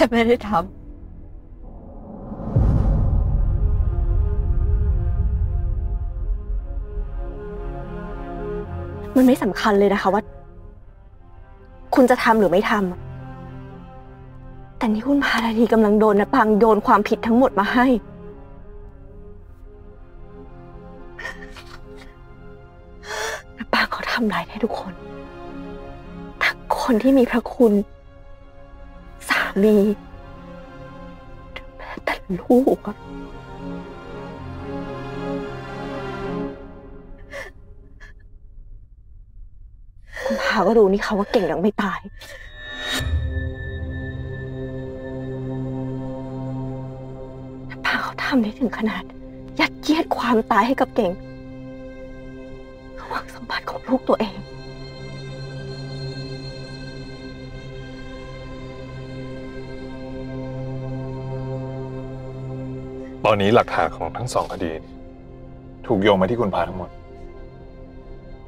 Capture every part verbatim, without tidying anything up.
แต่ไม่ได้ทำมันไม่สำคัญเลยนะคะว่าคุณจะทำหรือไม่ทำแต่นี่คุณพาราดีกำลังโดนนะปางโยนความผิดทั้งหมดมาให้นะปางเขาทำร้ายให้ทุกคนทั้งคนที่มีพระคุณสามีแม้แต่ลูกคุณพาก็รู้นี่เขาว่าเก่งยังไม่ตายพาเขาทำได้ถึงขนาดยัดเยียดความตายให้กับเก่งระหว่างสมบัติของลูกตัวเองตอนนี้หลักฐานของทั้งสองคดีถูกโยงมาที่คุณพาทั้งหมด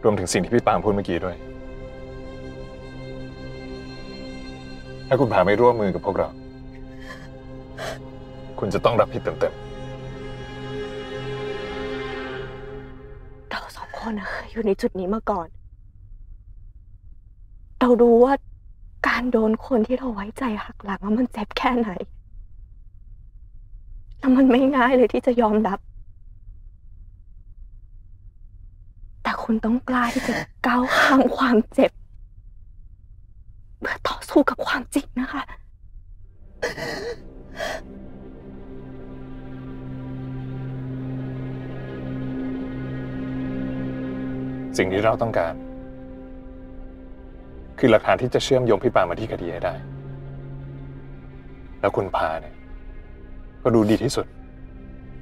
รวมถึงสิ่งที่พี่ปางพูดเมื่อกี้ด้วยถ้าคุณพาไม่ร่วมมือกับพวกเราคุณจะต้องรับผิดเต็มๆเราสองคนเคยอยู่ในจุดนี้มาก่อนเรารู้ว่าการโดนคนที่เราไว้ใจหักหลังมันเจ็บแค่ไหนแต่มันไม่ง่ายเลยที่จะยอมรับแต่คุณต้องกล้าที่จะก้าวข้ามความเจ็บเพื่อต่อสู้กับความจริงนะคะสิ่งที่เราต้องการคือหลักฐานที่จะเชื่อมโยงพี่ปางมาที่คดีให้ได้แล้วคุณพาเนี่ยก็ดูดีที่สุด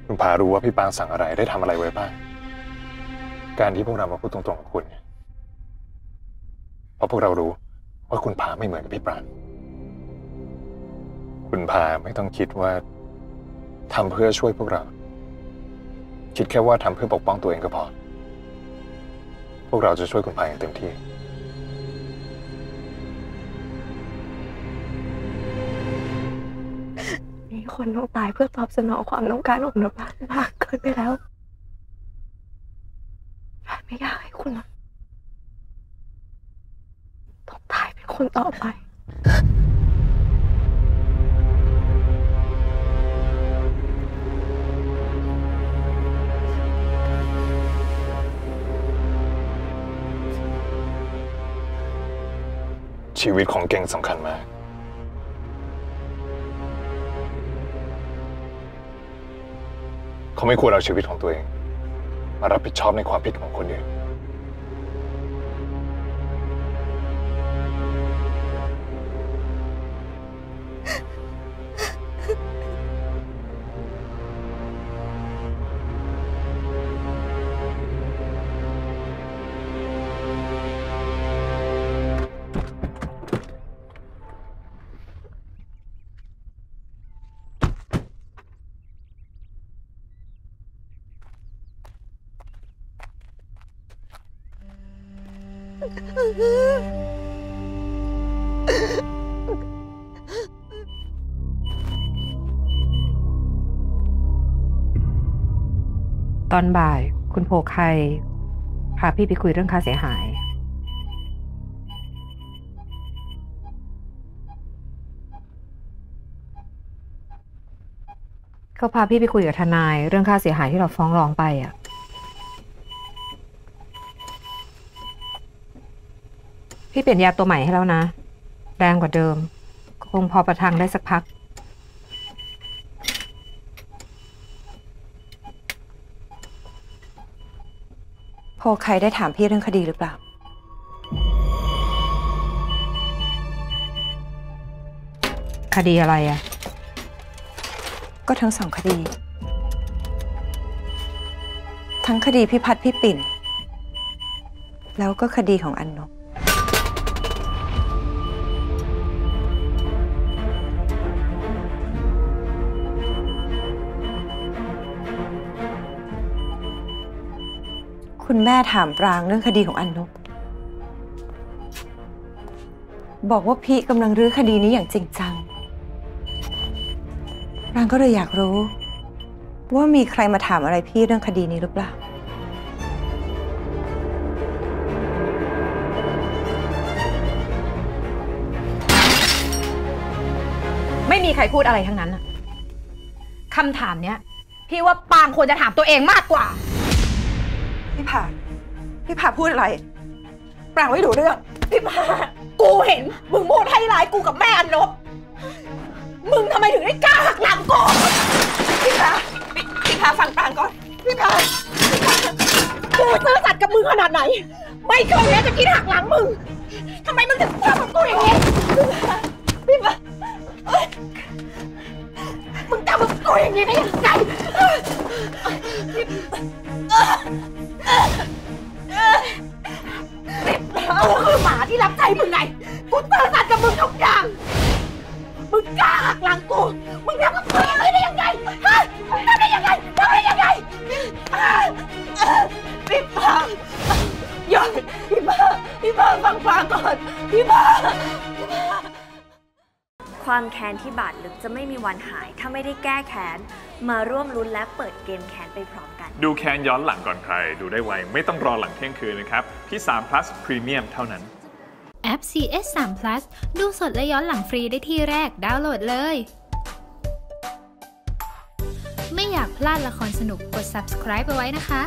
คุณพารู้ว่าพี่ปางสั่งอะไรได้ทำอะไรไว้บ้างการที่พวกเรามาพูดตรงๆกับคุณเพราะพวกเรารู้ว่าคุณพาไม่เหมือนกับพี่ปราณคุณพาไม่ต้องคิดว่าทำเพื่อช่วยพวกเราคิดแค่ว่าทำเพื่อปกป้องตัวเองก็พอพวกเราจะช่วยคุณพาอย่างเต็มที่มีคนต้องตายเพื่อตอบสนองความต้องการของเรามากเกินไปแล้วไม่อยากให้คุณต้องตายเป็นคนต่อไปชีวิตของเก่งสำคัญมากเขาไม่ควรเอาชีวิตของตัวเองมารับผิดชอบในความผิดของคนอื่นตอนบ่ายคุณโพไคพาพี่ไปคุยเรื่องค่าเสียหายเขาพาพี่ไปคุยกับทนายเรื่องค่าเสียหายที่เราฟ้องร้องไปอ่ะพี่เปลี่ยนยาตัวใหม่ให้แล้วนะแรงกว่าเดิมคงพอประทังได้สักพักโพไคได้ถามพี่เรื่องคดีหรือเปล่าคดีอะไรอ่ะก็ทั้งสองคดีทั้งคดีพี่พัดพี่ปิ่นแล้วก็คดีของอันนกคุณแม่ถามปรางเรื่องคดีของอันนกบอกว่าพี่กำลังรื้อคดีนี้อย่างจริงจัง รางก็เลยอยากรู้ว่ามีใครมาถามอะไรพี่เรื่องคดีนี้หรือเปล่าไม่มีใครพูดอะไรทั้งนั้นอะคำถามเนี้ยพี่ว่าปางควรจะถามตัวเองมากกว่าพี่ผ่าพี่ผ่าพูดอะไรปางไม่รู้เรื่องพี่ผ่ากูเห็นมึงโมดให้ร้ายกูกับแม่อันนบมึงทำไมถึงได้กล้าหักหลังกูพี่ผ่าพี่ผ่าฟังปางก่อนพี่ผ่ากูซื่อสัตย์กับมึงขนาดไหนไม่เคยจะคิดหักหลังมึงทำไมมึงถึงกล้าทำกูอย่างนี้พี่ผ่ามึงทำกับกูอย่างนี้ได้ยังไงกูคือหมาที่รับใจมึงไงกูเตือนสัตว์กับมึงทุกอย่างมึงกล้าหักหลังกูมึงทำกับกูอย่างนี้ได้ยังไงฮะทำได้ยังไงทำได้ยังไงพี่บ้าหยุดพี่บ้าพี่บ้าฟังฟังก่อนพี่บ้าความแค้นที่บาดลึกจะไม่มีวันหายถ้าไม่ได้แก้แค้นมาร่วมลุ้นและเปิดเกมแค้นไปพร้อมกันดูแค้นย้อนหลังก่อนใครดูได้ไวไม่ต้องรอหลังเที่ยงคืนนะครับที่สาม plus Premium เท่านั้นแอป ซี เอส สาม plus ดูสดและย้อนหลังฟรีได้ที่แรกดาวน์โหลดเลยไม่อยากพลาดละครสนุกกด subscribe ไปไว้นะคะ